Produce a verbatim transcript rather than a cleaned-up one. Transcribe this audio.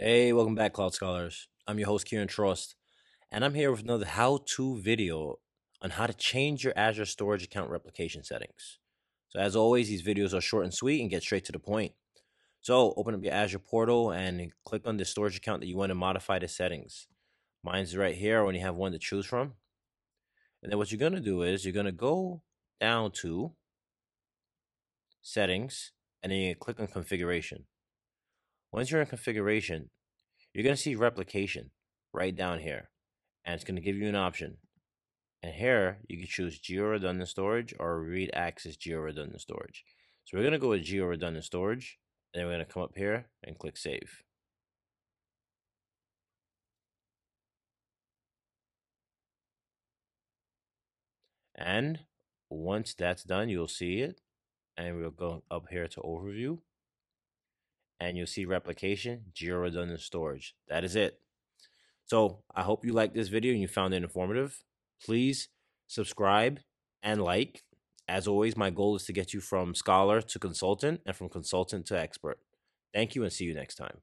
Hey, welcome back, Cloud Scholars. I'm your host, Kieran Trust, and I'm here with another how-to video on how to change your Azure storage account replication settings. So as always, these videos are short and sweet and get straight to the point. So open up your Azure portal and click on the storage account that you want to modify the settings. Mine's right here. I only have one to choose from. And then what you're going to do is you're going to go down to Settings, and then you click on Configuration. Once you're in configuration, you're going to see replication right down here, and it's going to give you an option. And here you can choose geo redundant storage or read access geo redundant storage. So we're going to go with geo redundant storage, and then we're going to come up here and click save. And once that's done, you'll see it, and we'll go up here to overview. And you'll see replication, geo redundant storage. That is it. So I hope you liked this video and you found it informative. Please subscribe and like. As always, my goal is to get you from scholar to consultant and from consultant to expert. Thank you and see you next time.